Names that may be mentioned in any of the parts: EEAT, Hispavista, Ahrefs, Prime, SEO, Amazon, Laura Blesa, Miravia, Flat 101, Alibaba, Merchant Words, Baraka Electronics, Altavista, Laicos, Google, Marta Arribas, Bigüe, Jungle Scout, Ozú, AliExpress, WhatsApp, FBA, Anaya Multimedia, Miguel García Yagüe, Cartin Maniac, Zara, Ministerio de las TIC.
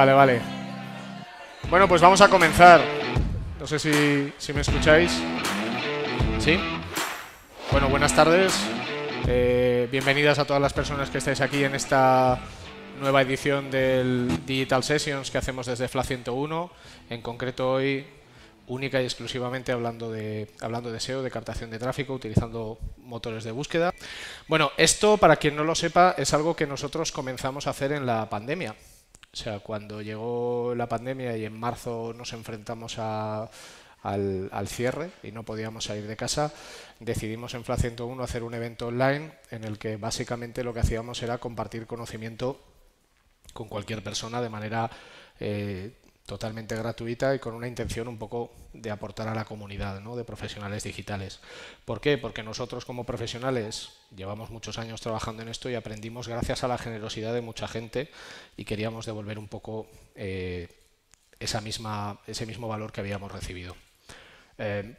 Vale, vale. Bueno, pues vamos a comenzar. No sé si me escucháis. ¿Sí? Bueno, buenas tardes. Bienvenidas a todas las personas que estáis aquí en esta nueva edición del Digital Sessions que hacemos desde Flat 101. En concreto hoy, única y exclusivamente hablando de SEO, de captación de tráfico, utilizando motores de búsqueda. Bueno, esto, para quien no lo sepa, es algo que nosotros comenzamos a hacer en la pandemia. O sea, cuando llegó la pandemia y en marzo nos enfrentamos al cierre y no podíamos salir de casa, decidimos en Flat 101 hacer un evento online en el que básicamente lo que hacíamos era compartir conocimiento con cualquier persona de manera totalmente gratuita y con una intención un poco de aportar a la comunidad, ¿no?, de profesionales digitales. ¿Por qué? Porque nosotros como profesionales llevamos muchos años trabajando en esto y aprendimos gracias a la generosidad de mucha gente y queríamos devolver un poco ese mismo valor que habíamos recibido.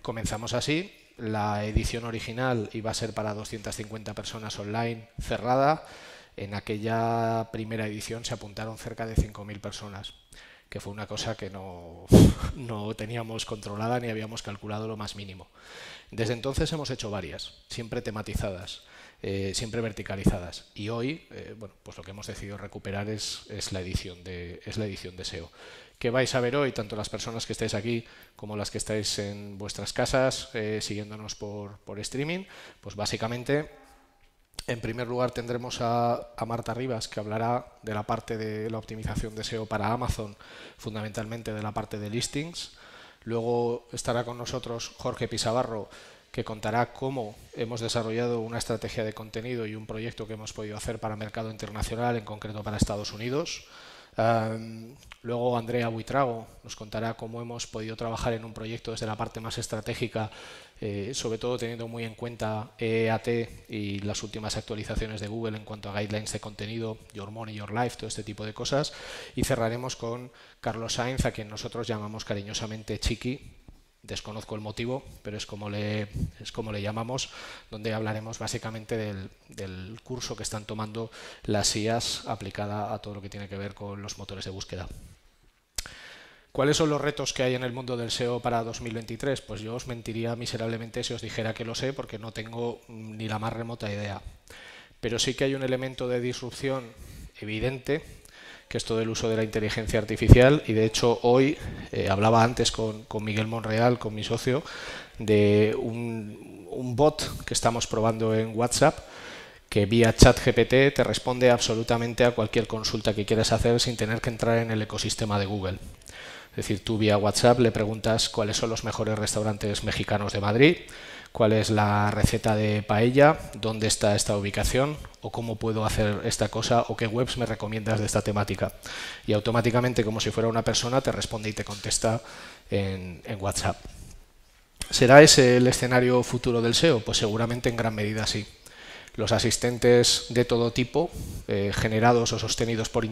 Comenzamos así. La edición original iba a ser para 250 personas online cerrada. En aquella primera edición se apuntaron cerca de 5.000 personas, que fue una cosa que no teníamos controlada ni habíamos calculado lo más mínimo. Desde entonces hemos hecho varias, siempre tematizadas, siempre verticalizadas. Y hoy, bueno, pues lo que hemos decidido recuperar es la edición de SEO. ¿Qué vais a ver hoy? Tanto las personas que estáis aquí como las que estáis en vuestras casas siguiéndonos por streaming, pues básicamente, en primer lugar, tendremos a Marta Arribas, que hablará de la parte de la optimización de SEO para Amazon, fundamentalmente de la parte de listings. Luego estará con nosotros Jorge Pisabarro, que contará cómo hemos desarrollado una estrategia de contenido y un proyecto que hemos podido hacer para mercado internacional, en concreto para Estados Unidos. Luego Andrea Buitrago nos contará cómo hemos podido trabajar en un proyecto desde la parte más estratégica, sobre todo teniendo muy en cuenta EEAT y las últimas actualizaciones de Google en cuanto a guidelines de contenido, Your Money, Your Life, todo este tipo de cosas. Y cerraremos con Carlos Sainz, a quien nosotros llamamos cariñosamente Chiqui. Desconozco el motivo, pero es como le llamamos, donde hablaremos básicamente del curso que están tomando las IAS aplicada a todo lo que tiene que ver con los motores de búsqueda. ¿Cuáles son los retos que hay en el mundo del SEO para 2023? Pues yo os mentiría miserablemente si os dijera que lo sé, porque no tengo ni la más remota idea. Pero sí que hay un elemento de disrupción evidente, que es todo el uso de la inteligencia artificial, y de hecho hoy hablaba antes con Miguel Monreal, con mi socio, de un bot que estamos probando en WhatsApp, que vía ChatGPT te responde absolutamente a cualquier consulta que quieras hacer sin tener que entrar en el ecosistema de Google. Es decir, tú vía WhatsApp le preguntas cuáles son los mejores restaurantes mexicanos de Madrid, cuál es la receta de paella, dónde está esta ubicación, o cómo puedo hacer esta cosa, o qué webs me recomiendas de esta temática. Y automáticamente, como si fuera una persona, te responde y te contesta en WhatsApp. ¿Será ese el escenario futuro del SEO? Pues seguramente en gran medida sí. Los asistentes de todo tipo, generados o sostenidos por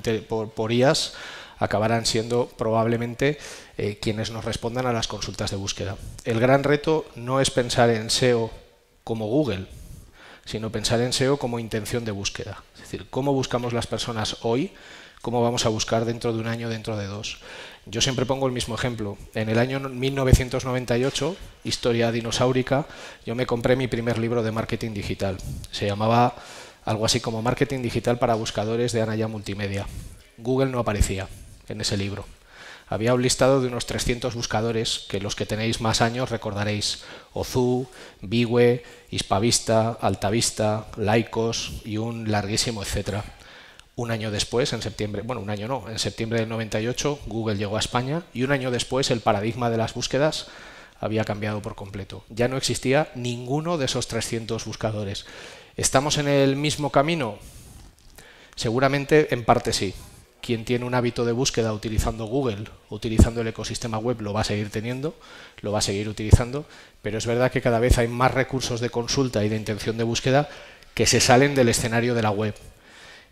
IAS, acabarán siendo probablemente quienes nos respondan a las consultas de búsqueda. El gran reto no es pensar en SEO como Google, sino pensar en SEO como intención de búsqueda. Es decir, cómo buscamos las personas hoy, cómo vamos a buscar dentro de un año, dentro de dos. Yo siempre pongo el mismo ejemplo. En el año 1998, historia dinosaurica, yo me compré mi primer libro de marketing digital. Se llamaba algo así como Marketing Digital para Buscadores, de Anaya Multimedia. Google no aparecía en ese libro. Había un listado de unos 300 buscadores que los que tenéis más años recordaréis: Ozú, Bigüe, Hispavista, Altavista, Laicos y un larguísimo etcétera. Un año después, en septiembre, bueno, un año no, en septiembre del 98 Google llegó a España y un año después el paradigma de las búsquedas había cambiado por completo. Ya no existía ninguno de esos 300 buscadores. ¿Estamos en el mismo camino? Seguramente en parte sí. Quien tiene un hábito de búsqueda utilizando Google, utilizando el ecosistema web, lo va a seguir teniendo, lo va a seguir utilizando, pero es verdad que cada vez hay más recursos de consulta y de intención de búsqueda que se salen del escenario de la web.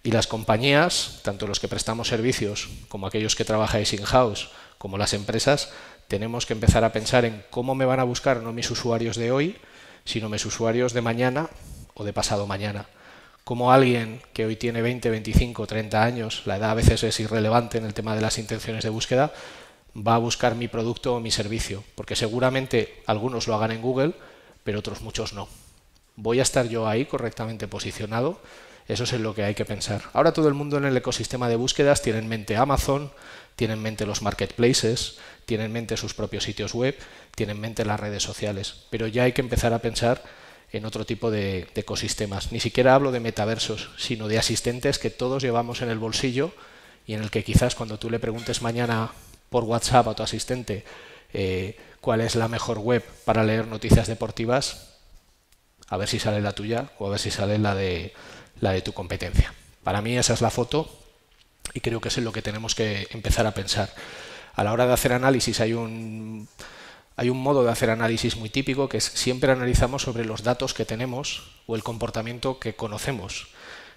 Y las compañías, tanto los que prestamos servicios como aquellos que trabajáis in-house, como las empresas, tenemos que empezar a pensar en cómo me van a buscar no mis usuarios de hoy, sino mis usuarios de mañana o de pasado mañana. cómo alguien que hoy tiene 20, 25, 30 años, la edad a veces es irrelevante en el tema de las intenciones de búsqueda, va a buscar mi producto o mi servicio, porque seguramente algunos lo hagan en Google, pero otros muchos no. ¿Voy a estar yo ahí correctamente posicionado? Eso es en lo que hay que pensar. Ahora todo el mundo en el ecosistema de búsquedas tiene en mente Amazon, tiene en mente los marketplaces, tiene en mente sus propios sitios web, tiene en mente las redes sociales, pero ya hay que empezar a pensar en otro tipo de ecosistemas. Ni siquiera hablo de metaversos, sino de asistentes que todos llevamos en el bolsillo y en el que quizás cuando tú le preguntes mañana por WhatsApp a tu asistente cuál es la mejor web para leer noticias deportivas, a ver si sale la tuya o a ver si sale la de tu competencia. Para mí esa es la foto y creo que es en lo que tenemos que empezar a pensar. A la hora de hacer análisis hay un modo de hacer análisis muy típico, que es siempre analizamos sobre los datos que tenemos o el comportamiento que conocemos.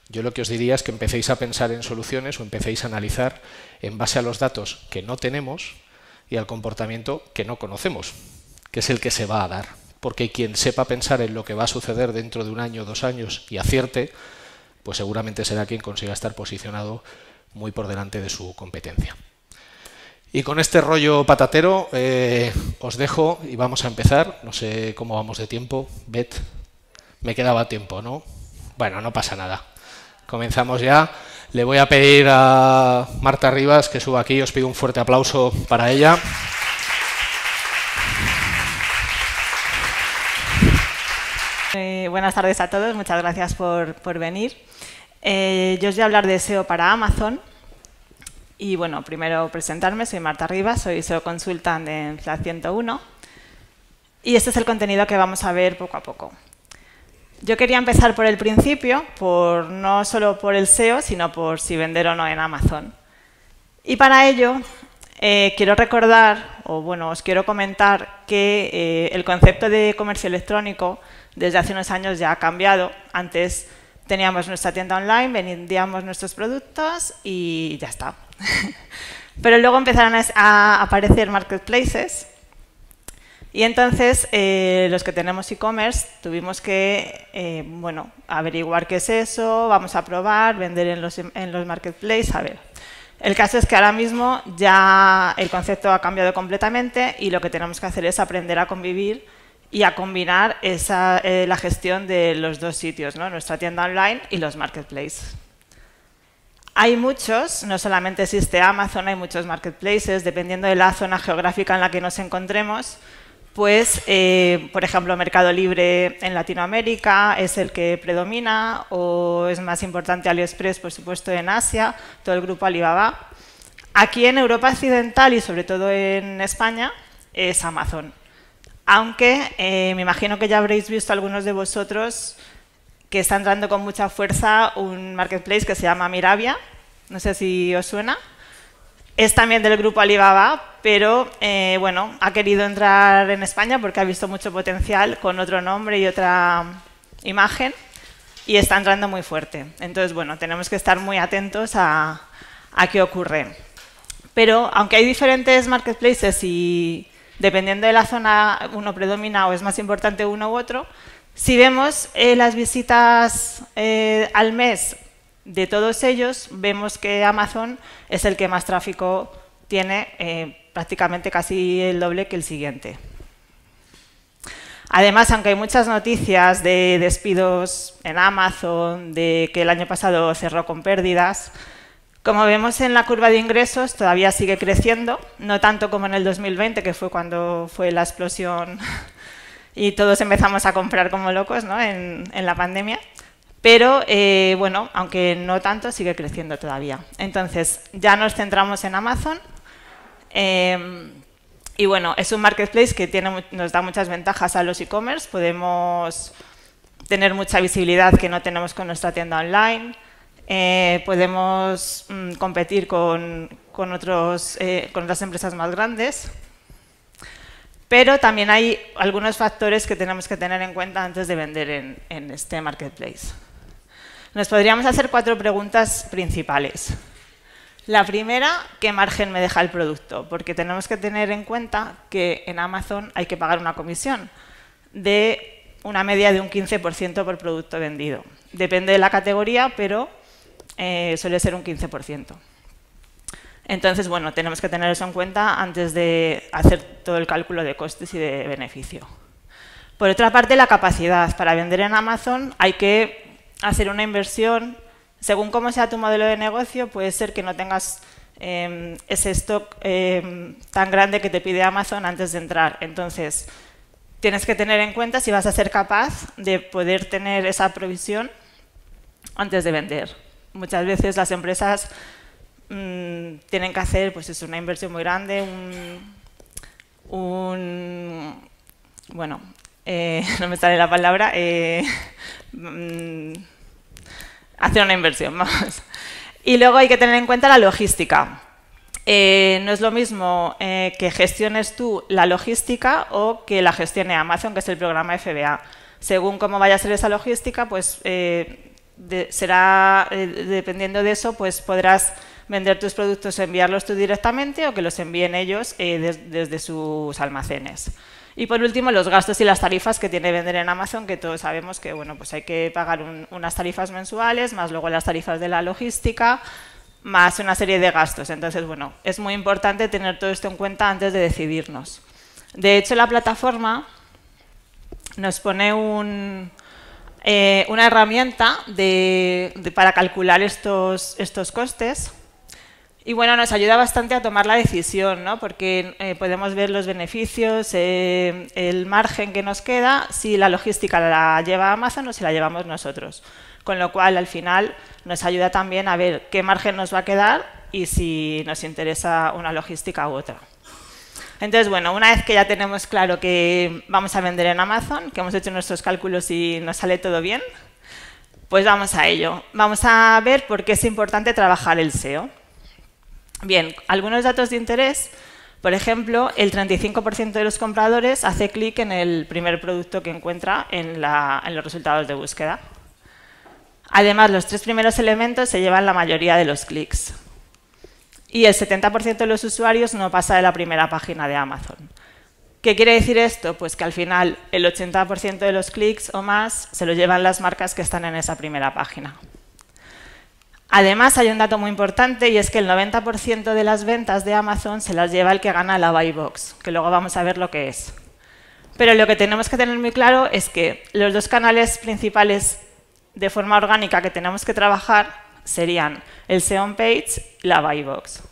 Yo lo que os diría es que empecéis a pensar en soluciones o empecéis a analizar en base a los datos que no tenemos y al comportamiento que no conocemos, que es el que se va a dar. Porque quien sepa pensar en lo que va a suceder dentro de un año o dos años y acierte, pues seguramente será quien consiga estar posicionado muy por delante de su competencia. Y con este rollo patatero os dejo y vamos a empezar. No sé cómo vamos de tiempo, Bet. Me quedaba tiempo, ¿no? Bueno, no pasa nada. Comenzamos ya. Le voy a pedir a Marta Arribas que suba aquí. Os pido un fuerte aplauso para ella. Buenas tardes a todos. Muchas gracias por venir. Yo os voy a hablar de SEO para Amazon. Y bueno, primero presentarme. Soy Marta Arribas. Soy SEO Consultant en Flat 101. Y este es el contenido que vamos a ver poco a poco. Yo quería empezar por el principio, no solo por el SEO, sino por si vender o no en Amazon. Y para ello, quiero recordar, o bueno, os quiero comentar que el concepto de comercio electrónico desde hace unos años ya ha cambiado. Antes teníamos nuestra tienda online, vendíamos nuestros productos y ya está. Pero luego empezaron a aparecer marketplaces. Y entonces, los que tenemos e-commerce tuvimos que bueno, averiguar qué es eso, vamos a probar, vender en los marketplaces, a ver. El caso es que ahora mismo ya el concepto ha cambiado completamente y lo que tenemos que hacer es aprender a convivir y a combinar la gestión de los dos sitios, ¿no? Nuestra tienda online y los marketplaces. Hay muchos, no solamente existe Amazon, hay muchos marketplaces, dependiendo de la zona geográfica en la que nos encontremos. Pues, por ejemplo, Mercado Libre en Latinoamérica es el que predomina, o es más importante AliExpress, por supuesto, en Asia, todo el grupo Alibaba. Aquí en Europa Occidental y sobre todo en España es Amazon. Aunque me imagino que ya habréis visto algunos de vosotros que está entrando con mucha fuerza un marketplace que se llama Miravia, no sé si os suena. Es también del grupo Alibaba, pero bueno, ha querido entrar en España porque ha visto mucho potencial con otro nombre y otra imagen y está entrando muy fuerte. Entonces, bueno, tenemos que estar muy atentos a qué ocurre. Pero aunque hay diferentes marketplaces y dependiendo de la zona uno predomina o es más importante uno u otro, si vemos las visitas al mes de todos ellos, vemos que Amazon es el que más tráfico tiene, prácticamente casi el doble que el siguiente. Además, aunque hay muchas noticias de despidos en Amazon, de que el año pasado cerró con pérdidas, como vemos en la curva de ingresos todavía sigue creciendo, no tanto como en el 2020, que fue cuando fue la explosión y todos empezamos a comprar como locos, ¿no? en la pandemia. Pero, bueno, aunque no tanto, sigue creciendo todavía. Entonces, ya nos centramos en Amazon. Y, bueno, es un marketplace que nos da muchas ventajas a los e-commerce. Podemos tener mucha visibilidad que no tenemos con nuestra tienda online. Podemos competir con otras empresas más grandes. Pero también hay algunos factores que tenemos que tener en cuenta antes de vender en este marketplace. Nos podríamos hacer 4 preguntas principales. La primera, ¿qué margen me deja el producto? Porque tenemos que tener en cuenta que en Amazon hay que pagar una comisión de una media de un 15% por producto vendido. Depende de la categoría, pero suele ser un 15%. Entonces, bueno, tenemos que tener eso en cuenta antes de hacer todo el cálculo de costes y de beneficio. Por otra parte, la capacidad. Para vender en Amazon hay que hacer una inversión. Según cómo sea tu modelo de negocio, puede ser que no tengas ese stock tan grande que te pide Amazon antes de entrar. Entonces, tienes que tener en cuenta si vas a ser capaz de poder tener esa provisión antes de vender. Muchas veces las empresas tienen que hacer pues, es una inversión muy grande, no me sale la palabra, hacer una inversión, vamos. Y luego hay que tener en cuenta la logística. No es lo mismo que gestiones tú la logística o que la gestione Amazon, que es el programa FBA. Según cómo vaya a ser esa logística, pues dependiendo de eso, pues podrás vender tus productos, enviarlos tú directamente o que los envíen ellos desde sus almacenes. Y por último, los gastos y las tarifas que tiene vender en Amazon, que todos sabemos que bueno, pues hay que pagar unas tarifas mensuales, más luego las tarifas de la logística, más una serie de gastos. Entonces, bueno, es muy importante tener todo esto en cuenta antes de decidirnos. De hecho, la plataforma nos pone una herramienta para calcular estos costes. Y bueno, nos ayuda bastante a tomar la decisión, ¿no? Porque podemos ver los beneficios, el margen que nos queda, si la logística la lleva Amazon o si la llevamos nosotros. Con lo cual, al final, nos ayuda también a ver qué margen nos va a quedar y si nos interesa una logística u otra. Entonces, bueno, una vez que ya tenemos claro que vamos a vender en Amazon, que hemos hecho nuestros cálculos y nos sale todo bien, pues vamos a ello. Vamos a ver por qué es importante trabajar el SEO. Bien, algunos datos de interés, por ejemplo, el 35% de los compradores hace clic en el primer producto que encuentra en los resultados de búsqueda. Además, los tres primeros elementos se llevan la mayoría de los clics. Y el 70% de los usuarios no pasa de la primera página de Amazon. ¿Qué quiere decir esto? Pues que al final el 80% de los clics o más se lo llevan las marcas que están en esa primera página. Además, hay un dato muy importante y es que el 90% de las ventas de Amazon se las lleva el que gana la Buy Box, que luego vamos a ver lo que es. Pero lo que tenemos que tener muy claro es que los dos canales principales de forma orgánica que tenemos que trabajar serían el SEO on Page y la Buy Box.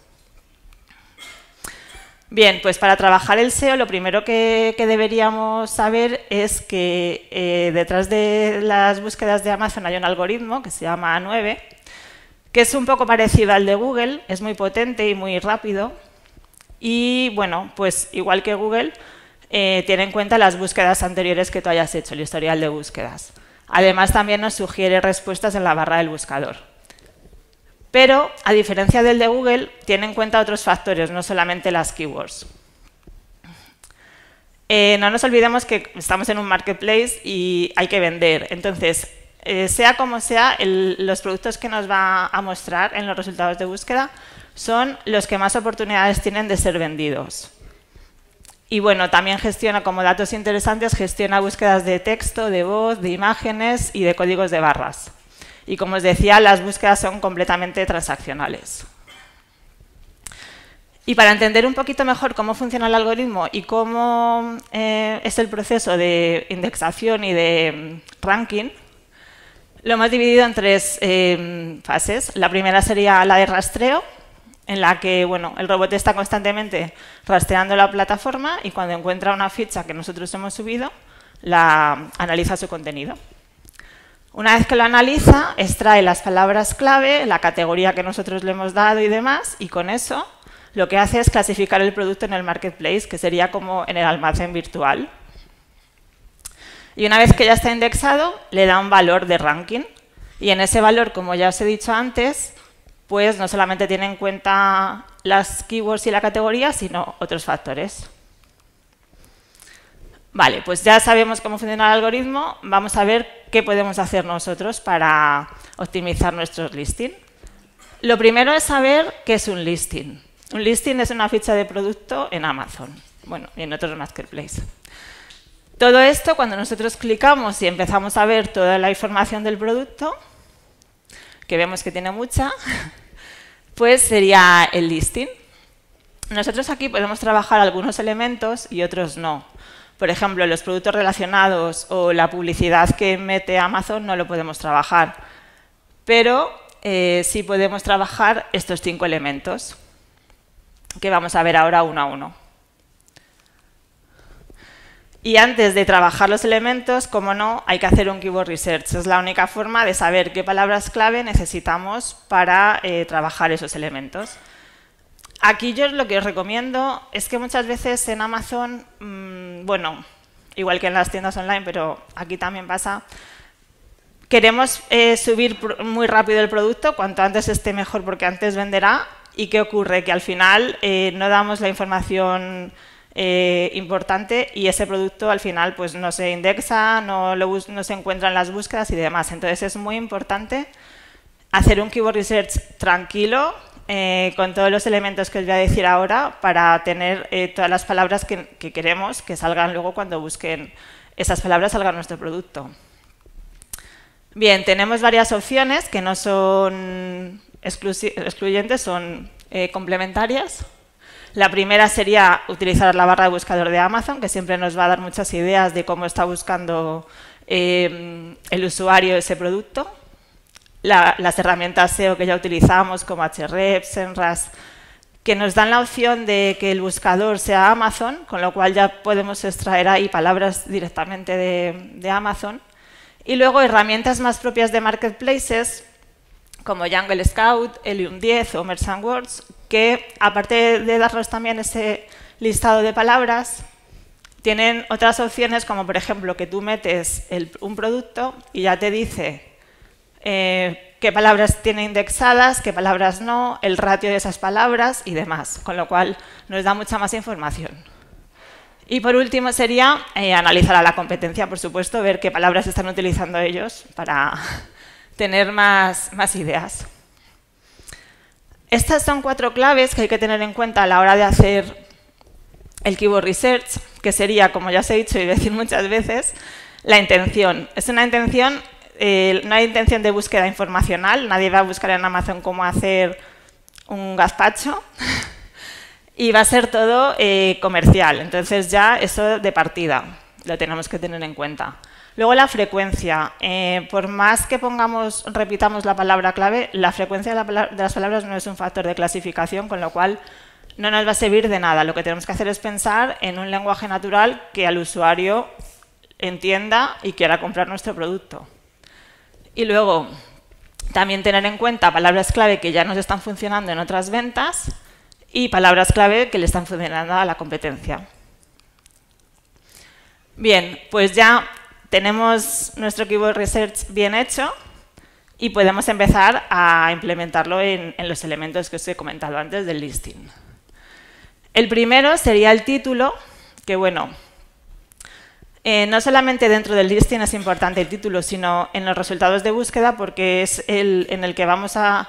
Bien, pues para trabajar el SEO, lo primero que deberíamos saber es que detrás de las búsquedas de Amazon hay un algoritmo que se llama A9, que es un poco parecido al de Google, es muy potente y muy rápido. Y, bueno, pues igual que Google, tiene en cuenta las búsquedas anteriores que tú hayas hecho, el historial de búsquedas. Además, también nos sugiere respuestas en la barra del buscador. Pero, a diferencia del de Google, tiene en cuenta otros factores, no solamente las keywords. No nos olvidemos que estamos en un marketplace y hay que vender. Entonces, sea como sea, los productos que nos va a mostrar en los resultados de búsqueda son los que más oportunidades tienen de ser vendidos. Y bueno, también gestiona, como datos interesantes, gestiona búsquedas de texto, de voz, de imágenes y de códigos de barras. Y como os decía, las búsquedas son completamente transaccionales. Y para entender un poquito mejor cómo funciona el algoritmo y cómo es el proceso de indexación y de ranking, lo hemos dividido en tres fases. La primera sería la de rastreo, en la que bueno, el robot está constantemente rastreando la plataforma y cuando encuentra una ficha que nosotros hemos subido, la analiza su contenido. Una vez que lo analiza, extrae las palabras clave, la categoría que nosotros le hemos dado y demás, y con eso lo que hace es clasificar el producto en el marketplace, que sería como en el almacén virtual. Y una vez que ya está indexado, le da un valor de ranking. Y en ese valor, como ya os he dicho antes, pues no solamente tiene en cuenta las keywords y la categoría, sino otros factores. Vale, pues ya sabemos cómo funciona el algoritmo. Vamos a ver qué podemos hacer nosotros para optimizar nuestros listings. Lo primero es saber qué es un listing. Un listing es una ficha de producto en Amazon, bueno, y en otros marketplaces. Todo esto, cuando nosotros clicamos y empezamos a ver toda la información del producto, que vemos que tiene mucha, pues sería el listing. Nosotros aquí podemos trabajar algunos elementos y otros no. Por ejemplo, los productos relacionados o la publicidad que mete Amazon no lo podemos trabajar, pero sí podemos trabajar estos 5 elementos, que vamos a ver ahora uno a uno. Y antes de trabajar los elementos, como no, hay que hacer un keyword research. Es la única forma de saber qué palabras clave necesitamos para trabajar esos elementos. Aquí yo lo que os recomiendo es que muchas veces en Amazon, bueno, igual que en las tiendas online, pero aquí también pasa, queremos subir muy rápido el producto, cuanto antes esté mejor porque antes venderá. ¿Y qué ocurre? Que al final no damos la información importante y ese producto al final pues no se indexa, no se encuentra en las búsquedas y demás. Entonces es muy importante hacer un keyword research tranquilo, con todos los elementos que os voy a decir ahora, para tener todas las palabras que queremos que salgan luego cuando busquen esas palabras, salgan nuestro producto. Bien, tenemos varias opciones que no son excluyentes, son complementarias. La primera sería utilizar la barra de buscador de Amazon, que siempre nos va a dar muchas ideas de cómo está buscando el usuario ese producto. Las herramientas SEO que ya utilizamos, como Ahrefs, Semrush, que nos dan la opción de que el buscador sea Amazon, con lo cual ya podemos extraer ahí palabras directamente de Amazon. Y luego herramientas más propias de marketplaces, como Jungle Scout, Helium 10 o Merchant Words, que aparte de darnos también ese listado de palabras, tienen otras opciones, como por ejemplo que tú metes un producto y ya te dice qué palabras tiene indexadas, qué palabras no, el ratio de esas palabras y demás, con lo cual nos da mucha más información. Y por último sería analizar a la competencia, por supuesto, ver qué palabras están utilizando ellos para tener más ideas. Estas son 4 claves que hay que tener en cuenta a la hora de hacer el keyword research, que sería, como ya os he dicho y decir muchas veces, la intención. Es una intención. No hay intención de búsqueda informacional, nadie va a buscar en Amazon cómo hacer un gazpacho y va a ser todo comercial. Entonces ya eso de partida lo tenemos que tener en cuenta. Luego la frecuencia. Por más que repitamos la palabra clave, la frecuencia de las palabras no es un factor de clasificación, con lo cual no nos va a servir de nada. Lo que tenemos que hacer es pensar en un lenguaje natural que al usuario entienda y quiera comprar nuestro producto. Y luego, también tener en cuenta palabras clave que ya nos están funcionando en otras ventas y palabras clave que le están funcionando a la competencia. Bien, pues ya tenemos nuestro keyword research bien hecho y podemos empezar a implementarlo en los elementos que os he comentado antes del listing. El primero sería el título, que bueno, no solamente dentro del listing es importante el título, sino en los resultados de búsqueda, porque es en el que vamos a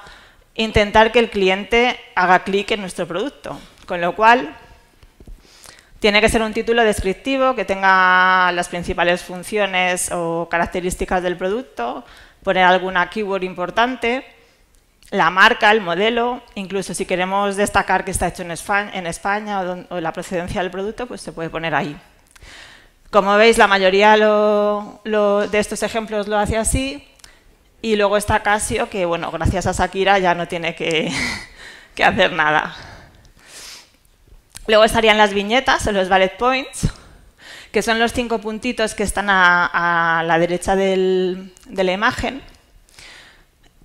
intentar que el cliente haga clic en nuestro producto. Con lo cual, tiene que ser un título descriptivo, que tenga las principales funciones o características del producto, poner alguna keyword importante, la marca, el modelo, incluso si queremos destacar que está hecho en España o la procedencia del producto, pues se puede poner ahí. Como veis, la mayoría de estos ejemplos lo hace así. Y luego está Casio, que bueno, gracias a Shakira ya no tiene que hacer nada. Luego estarían las viñetas o los bullet points, que son los 5 puntitos que están a la derecha de la imagen.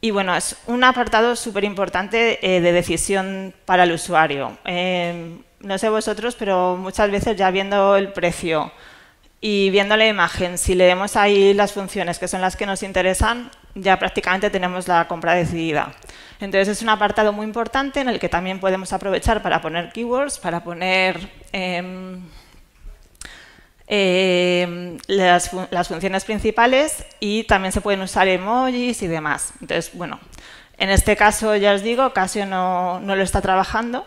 Y bueno, es un apartado súper importante de decisión para el usuario. No sé vosotros, pero muchas veces ya viendo el precio y viendo la imagen, si leemos ahí las funciones que son las que nos interesan, ya prácticamente tenemos la compra decidida. Entonces es un apartado muy importante en el que también podemos aprovechar para poner keywords, para poner las funciones principales, y también se pueden usar emojis y demás. Entonces, bueno, en este caso ya os digo, Casio no lo está trabajando.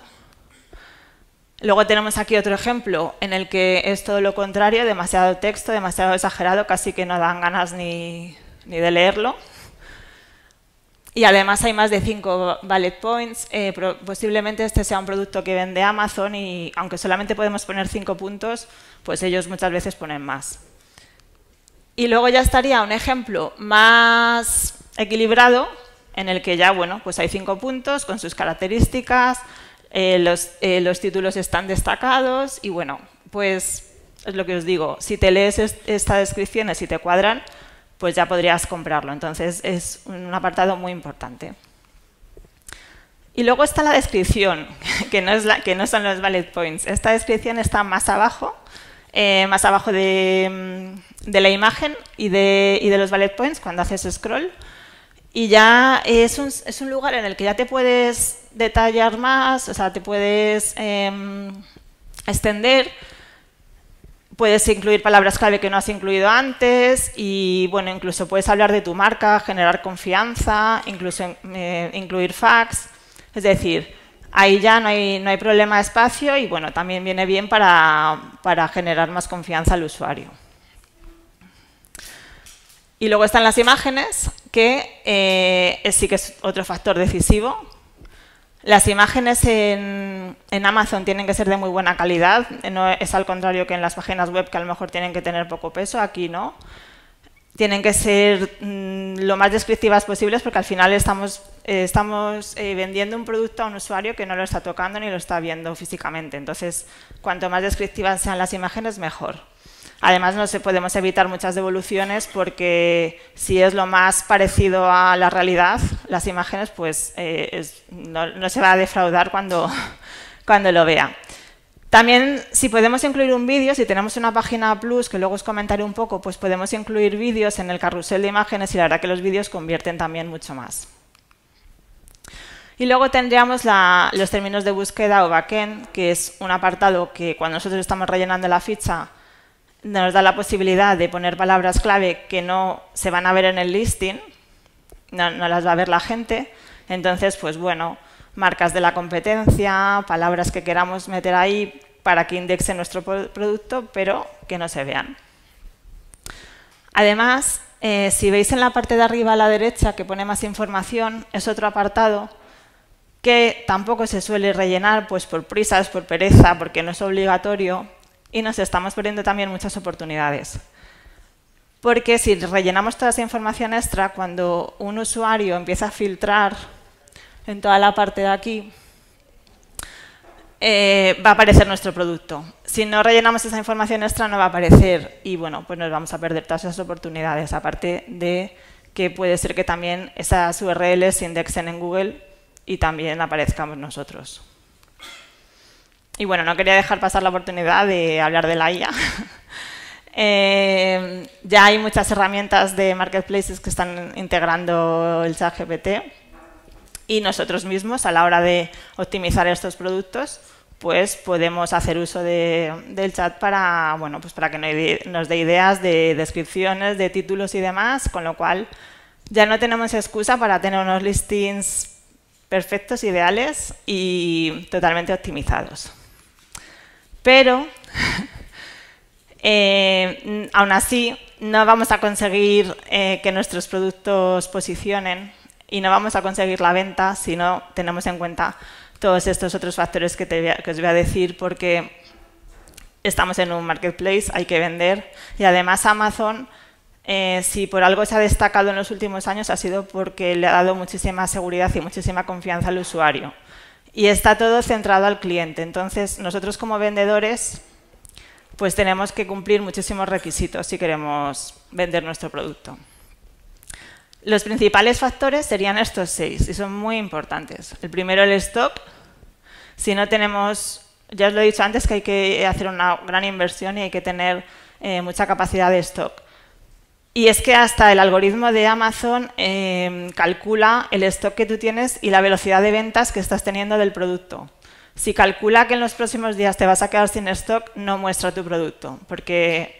Luego tenemos aquí otro ejemplo en el que es todo lo contrario, demasiado texto, demasiado exagerado, casi que no dan ganas ni de leerlo. Y además hay más de 5 bullet points. Posiblemente este sea un producto que vende Amazon y aunque solamente podemos poner 5 puntos, pues ellos muchas veces ponen más. Y luego ya estaría un ejemplo más equilibrado en el que ya, bueno, pues hay 5 puntos con sus características, los títulos están destacados y, bueno, pues es lo que os digo. Si te lees estas descripciones y te cuadran, pues ya podrías comprarlo. Entonces, es un apartado muy importante. Y luego está la descripción, que no son los bullet points. Esta descripción está más abajo de la imagen y de los bullet points, cuando haces scroll. Y ya es un lugar en el que ya te puedes detallar más, o sea, te puedes extender. Puedes incluir palabras clave que no has incluido antes y, bueno, incluso puedes hablar de tu marca, generar confianza, incluso incluir facts. Es decir, ahí ya no hay problema de espacio y, bueno, también viene bien para generar más confianza al usuario. Y luego están las imágenes, que sí que es otro factor decisivo. Las imágenes en Amazon tienen que ser de muy buena calidad, no es al contrario que en las páginas web que a lo mejor tienen que tener poco peso, aquí no. Tienen que ser lo más descriptivas posibles porque al final estamos vendiendo un producto a un usuario que no lo está tocando ni lo está viendo físicamente. Entonces, cuanto más descriptivas sean las imágenes, mejor. Además, podemos evitar muchas devoluciones porque si es lo más parecido a la realidad, las imágenes, pues no se va a defraudar cuando lo vea. También, si podemos incluir un vídeo, si tenemos una página plus, que luego os comentaré un poco, pues podemos incluir vídeos en el carrusel de imágenes y la verdad que los vídeos convierten también mucho más. Y luego tendríamos los términos de búsqueda o backend, que es un apartado que cuando nosotros estamos rellenando la ficha, nos da la posibilidad de poner palabras clave que no se van a ver en el listing, no las va a ver la gente. Entonces, pues bueno, marcas de la competencia, palabras que queramos meter ahí para que indexe nuestro producto, pero que no se vean. Además, si veis en la parte de arriba a la derecha que pone más información, es otro apartado que tampoco se suele rellenar pues por prisas, por pereza, porque no es obligatorio. Y nos estamos perdiendo también muchas oportunidades. Porque si rellenamos toda esa información extra, cuando un usuario empieza a filtrar en toda la parte de aquí, va a aparecer nuestro producto. Si no rellenamos esa información extra, no va a aparecer. Y, bueno, pues nos vamos a perder todas esas oportunidades. Aparte de que puede ser que también esas URLs se indexen en Google y también aparezcamos nosotros. Y, bueno, no quería dejar pasar la oportunidad de hablar de la IA. Ya hay muchas herramientas de marketplaces que están integrando el ChatGPT y nosotros mismos, a la hora de optimizar estos productos, pues podemos hacer uso del chat para, bueno, pues para que nos dé ideas de descripciones, de títulos y demás, con lo cual ya no tenemos excusa para tener unos listings perfectos, ideales y totalmente optimizados. Pero, aún así, no vamos a conseguir que nuestros productos posicionen y no vamos a conseguir la venta si no tenemos en cuenta todos estos otros factores que os voy a decir, porque estamos en un marketplace, hay que vender y, además, Amazon, si por algo se ha destacado en los últimos años, ha sido porque le ha dado muchísima seguridad y muchísima confianza al usuario. Y está todo centrado al cliente. Entonces, nosotros como vendedores, pues tenemos que cumplir muchísimos requisitos si queremos vender nuestro producto. Los principales factores serían estos 6 y son muy importantes. El primero, el stock. Si no tenemos, ya os lo he dicho antes, que hay que hacer una gran inversión y hay que tener mucha capacidad de stock. Y es que hasta el algoritmo de Amazon calcula el stock que tú tienes y la velocidad de ventas que estás teniendo del producto. Si calcula que en los próximos días te vas a quedar sin stock, no muestra tu producto, porque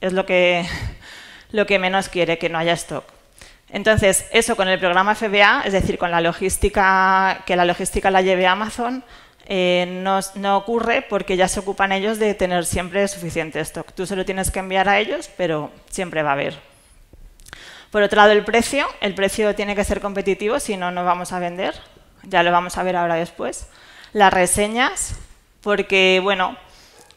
es lo que menos quiere, que no haya stock. Entonces, eso con el programa FBA, es decir, con la logística, que la logística la lleve a Amazon, No ocurre porque ya se ocupan ellos de tener siempre suficiente stock. Tú se lo tienes que enviar a ellos, pero siempre va a haber. Por otro lado, el precio tiene que ser competitivo, si no, no vamos a vender. Ya lo vamos a ver ahora después. Las reseñas, porque, bueno,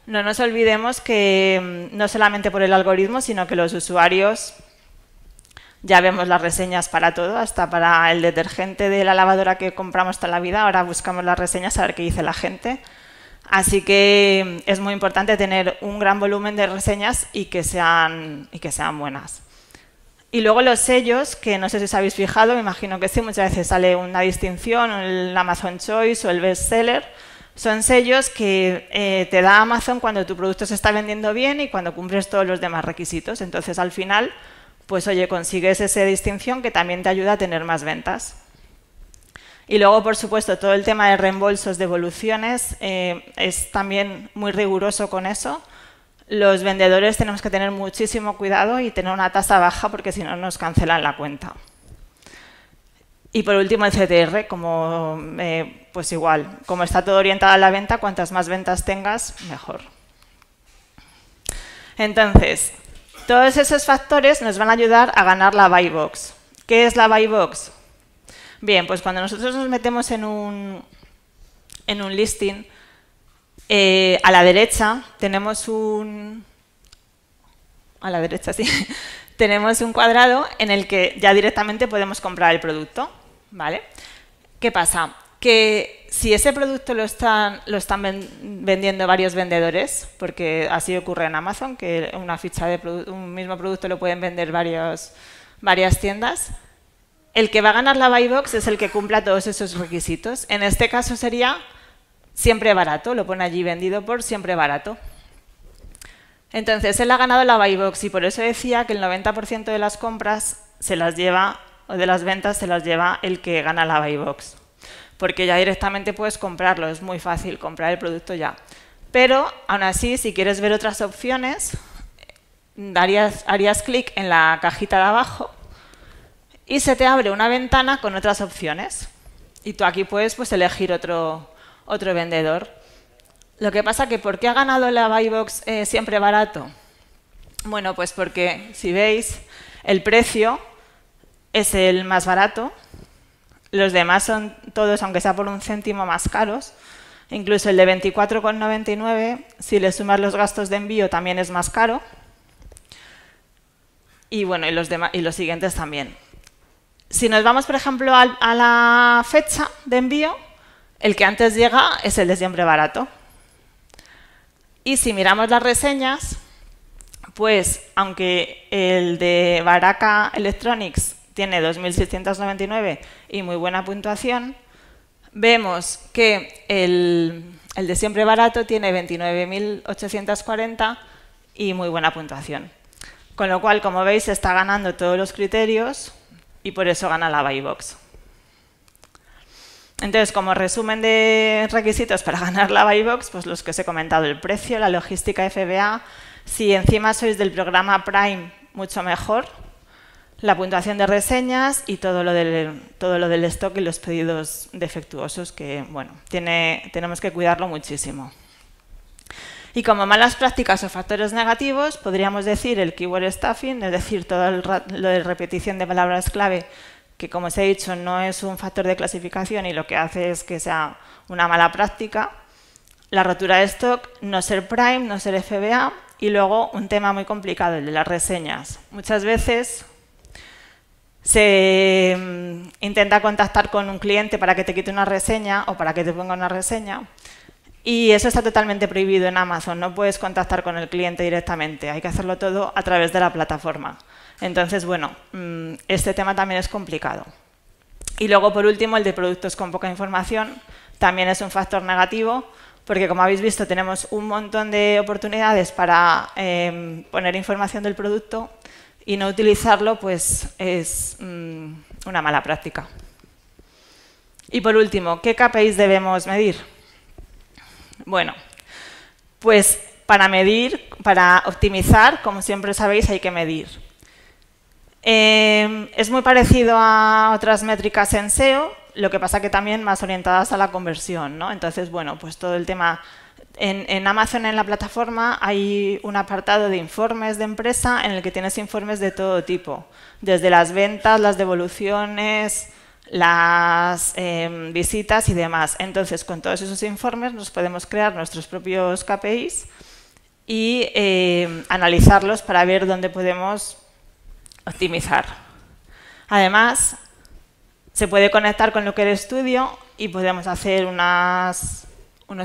no nos olvidemos que no solamente por el algoritmo, sino que los usuarios, ya vemos las reseñas para todo, hasta para el detergente de la lavadora que compramos toda la vida, ahora buscamos las reseñas a ver qué dice la gente. Así que es muy importante tener un gran volumen de reseñas y que sean buenas. Y luego los sellos, que no sé si os habéis fijado, me imagino que sí, muchas veces sale una distinción, el Amazon Choice o el Best Seller. Son sellos que te da Amazon cuando tu producto se está vendiendo bien y cuando cumples todos los demás requisitos. Entonces, al final, pues oye, consigues esa distinción que también te ayuda a tener más ventas. Y luego, por supuesto, todo el tema de reembolsos, devoluciones, es también muy riguroso con eso. Los vendedores tenemos que tener muchísimo cuidado y tener una tasa baja porque si no nos cancelan la cuenta. Y por último el CTR, como, pues igual, como está todo orientado a la venta, cuantas más ventas tengas, mejor. Entonces, todos esos factores nos van a ayudar a ganar la Buy Box. ¿Qué es la Buy Box? Bien, pues cuando nosotros nos metemos en un listing, a la derecha tenemos tenemos un cuadrado en el que ya directamente podemos comprar el producto, ¿vale? ¿Qué pasa? Que si ese producto lo están vendiendo varios vendedores, porque así ocurre en Amazon, que una ficha de un mismo producto lo pueden vender varias tiendas, el que va a ganar la Buy Box es el que cumpla todos esos requisitos. En este caso sería Siempre Barato, lo pone allí vendido por Siempre Barato. Entonces, él ha ganado la Buy Box y por eso decía que el 90% de las compras se las lleva, o de las ventas se las lleva el que gana la Buy Box. Porque ya directamente puedes comprarlo, es muy fácil comprar el producto ya. Pero, aún así, si quieres ver otras opciones, harías clic en la cajita de abajo y se te abre una ventana con otras opciones. Y tú aquí puedes pues, elegir otro vendedor. Lo que pasa que, ¿por qué ha ganado la Buy Box Siempre Barato? Bueno, pues porque, si veis, el precio es el más barato, los demás son todos, aunque sea por 1 céntimo, más caros, incluso el de 24,99, si le sumas los gastos de envío también es más caro, y bueno, y los siguientes también. Si nos vamos, por ejemplo, a la fecha de envío, el que antes llega es el de Siempre Barato. Y si miramos las reseñas, pues aunque el de Baraka Electronics tiene 2.699 y muy buena puntuación, vemos que el de Siempre Barato tiene 29.840 y muy buena puntuación. Con lo cual, como veis, está ganando todos los criterios y por eso gana la Buy Box. Entonces, como resumen de requisitos para ganar la Buy Box, pues los que os he comentado, el precio, la logística FBA, si encima sois del programa Prime, mucho mejor, la puntuación de reseñas y todo lo del stock y los pedidos defectuosos, que bueno, tenemos que cuidarlo muchísimo. Y como malas prácticas o factores negativos, podríamos decir el keyword stuffing, es decir, todo lo de repetición de palabras clave, que como os he dicho no es un factor de clasificación y lo que hace es que sea una mala práctica, la rotura de stock, no ser Prime, no ser FBA y luego un tema muy complicado, el de las reseñas. Muchas veces se intenta contactar con un cliente para que te quite una reseña o para que te ponga una reseña y eso está totalmente prohibido en Amazon, no puedes contactar con el cliente directamente, hay que hacerlo todo a través de la plataforma. Entonces, bueno, este tema también es complicado. Y luego, por último, el de productos con poca información también es un factor negativo porque, como habéis visto, tenemos un montón de oportunidades para poner información del producto y no utilizarlo pues es una mala práctica. Y, por último, ¿qué KPIs debemos medir? Bueno, pues para optimizar, como siempre sabéis, hay que medir. Es muy parecido a otras métricas en SEO, Lo que pasa que también más orientadas a la conversión, ¿no? Entonces, bueno, pues todo el tema... En Amazon, en la plataforma, hay un apartado de informes de empresa en el que tienes informes de todo tipo. Desde las ventas, las devoluciones, las visitas y demás. Entonces, con todos esos informes nos podemos crear nuestros propios KPIs y analizarlos para ver dónde podemos optimizar. Además, se puede conectar con lo que es estudio y podemos hacer unos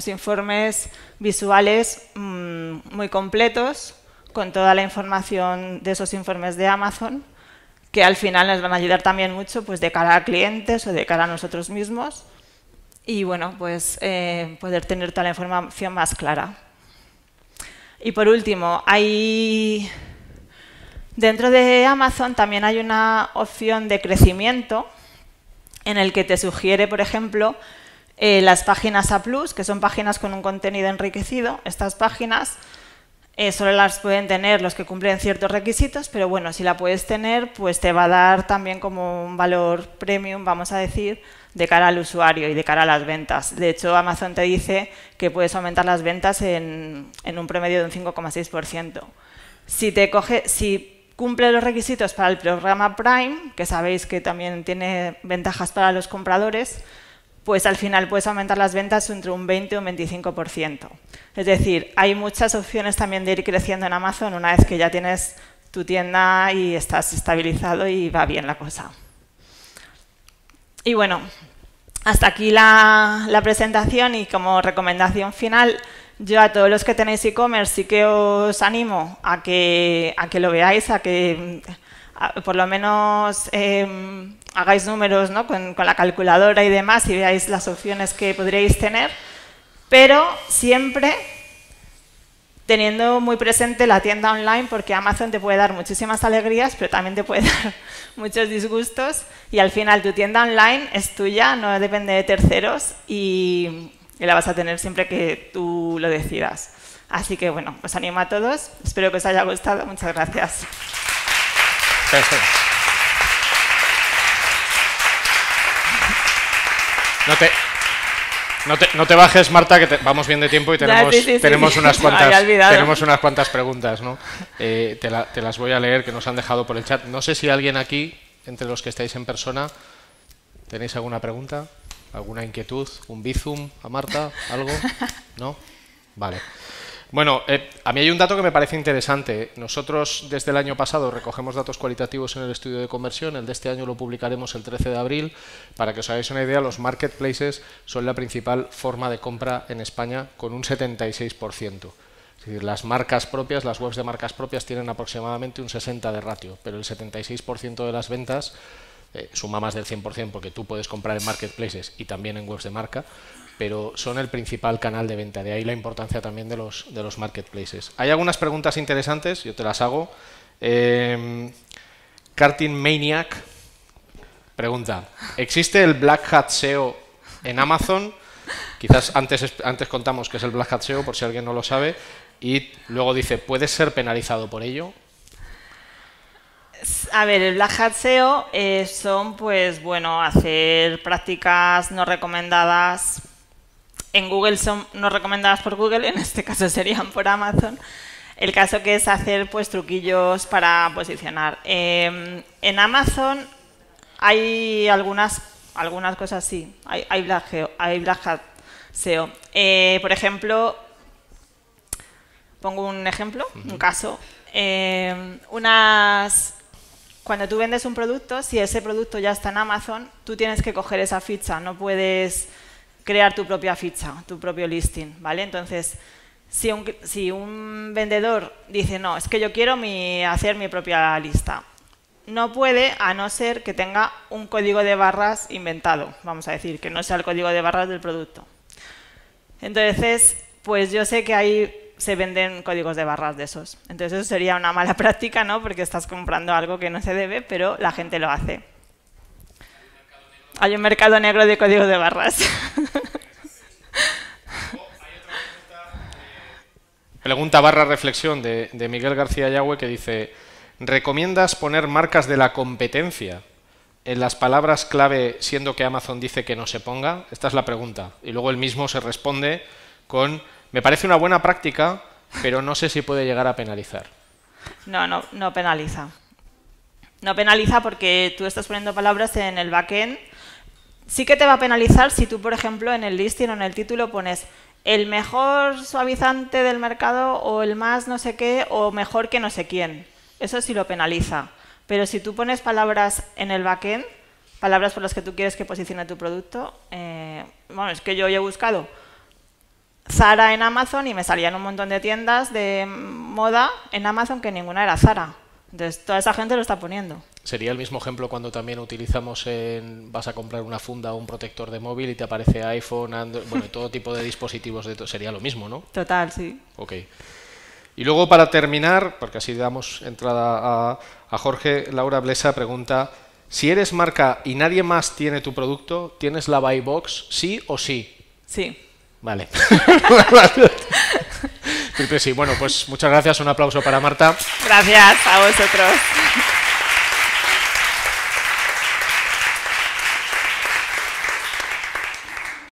informes visuales muy completos con toda la información de esos informes de Amazon, que al final nos van a ayudar también mucho pues, de cara a clientes o de cara a nosotros mismos y bueno, pues, poder tener toda la información más clara. Y por último, dentro de Amazon también hay una opción de crecimiento en el que te sugiere, por ejemplo, las páginas A+, que son páginas con un contenido enriquecido. Estas páginas solo las pueden tener los que cumplen ciertos requisitos, pero bueno, si la puedes tener, pues te va a dar también como un valor premium, vamos a decir, de cara al usuario y de cara a las ventas. De hecho, Amazon te dice que puedes aumentar las ventas en un promedio de un 5,6%. Si cumple los requisitos para el programa Prime, que sabéis que también tiene ventajas para los compradores, pues al final puedes aumentar las ventas entre un 20 y un 25%. Es decir, hay muchas opciones también de ir creciendo en Amazon una vez que ya tienes tu tienda y estás estabilizado y va bien la cosa. Y bueno, hasta aquí la presentación y como recomendación final, yo a todos los que tenéis e-commerce sí que os animo a que lo veáis, por lo menos hagáis números, ¿no? con la calculadora y demás y veáis las opciones que podríais tener, pero siempre teniendo muy presente la tienda online porque Amazon te puede dar muchísimas alegrías, pero también te puede dar muchos disgustos y al final tu tienda online es tuya, no depende de terceros y la vas a tener siempre que tú lo decidas. Así que bueno, os animo a todos, espero que os haya gustado, muchas gracias. No te bajes, Marta, que vamos bien de tiempo y tenemos unas cuantas preguntas, ¿no? Te las voy a leer, que nos han dejado por el chat. No sé si alguien aquí, entre los que estáis en persona, ¿tenéis alguna pregunta? ¿Alguna inquietud? ¿Un bizum a Marta? ¿Algo? ¿No? Vale. Bueno, a mí hay un dato que me parece interesante. Nosotros desde el año pasado recogemos datos cualitativos en el estudio de conversión. El de este año lo publicaremos el 13 de abril. Para que os hagáis una idea, los marketplaces son la principal forma de compra en España con un 76%. Es decir, las marcas propias, las webs de marcas propias tienen aproximadamente un 60% de ratio, pero el 76% de las ventas, suma más del 100% porque tú puedes comprar en marketplaces y también en webs de marca, pero son el principal canal de venta, de ahí la importancia también de los marketplaces. Hay algunas preguntas interesantes, yo te las hago. Cartin Maniac pregunta, ¿existe el Black Hat SEO en Amazon? Quizás antes contamos que es el Black Hat SEO, por si alguien no lo sabe, y luego dice, ¿puedes ser penalizado por ello? A ver, el Black Hat SEO son, pues, bueno, hacer prácticas no recomendadas. En Google son no recomendadas por Google, en este caso serían por Amazon. El caso que es hacer pues truquillos para posicionar. En Amazon hay algunas cosas, sí, hay Black Hat SEO. Por ejemplo, pongo un ejemplo, un caso. Cuando tú vendes un producto, si ese producto ya está en Amazon, tú tienes que coger esa ficha, no puedes crear tu propia ficha, tu propio listing, ¿vale? Entonces, si un vendedor dice, no, es que yo quiero hacer mi propia lista, no puede a no ser que tenga un código de barras inventado, vamos a decir, que no sea el código de barras del producto. Entonces, pues yo sé que ahí se venden códigos de barras de esos. Entonces, eso sería una mala práctica, ¿no? Porque estás comprando algo que no se debe, pero la gente lo hace. Hay un mercado negro de códigos de barras. Pregunta barra reflexión de Miguel García Yagüe que dice, ¿recomiendas poner marcas de la competencia en las palabras clave, siendo que Amazon dice que no se ponga? Esta es la pregunta. Y luego él mismo se responde con, me parece una buena práctica, pero no sé si puede llegar a penalizar. No penaliza. No penaliza porque tú estás poniendo palabras en el backend. Sí que te va a penalizar si tú, por ejemplo, en el listing o en el título pones el mejor suavizante del mercado o el más no sé qué o mejor que no sé quién. Eso sí lo penaliza. Pero si tú pones palabras en el backend, palabras por las que tú quieres que posicione tu producto, bueno, es que yo he buscado Zara en Amazon y me salían un montón de tiendas de moda en Amazon que ninguna era Zara. Entonces, toda esa gente lo está poniendo. Sería el mismo ejemplo cuando también utilizamos en... vas a comprar una funda o un protector de móvil y te aparece iPhone, Android, bueno, todo tipo de dispositivos. Sería lo mismo, ¿no? Total, sí. Ok. Y luego, para terminar, porque así damos entrada a Jorge, Laura Blesa pregunta, si eres marca y nadie más tiene tu producto, ¿tienes la Buy Box sí o sí? Sí. Vale. Sí. Bueno, pues muchas gracias. Un aplauso para Marta. Gracias a vosotros.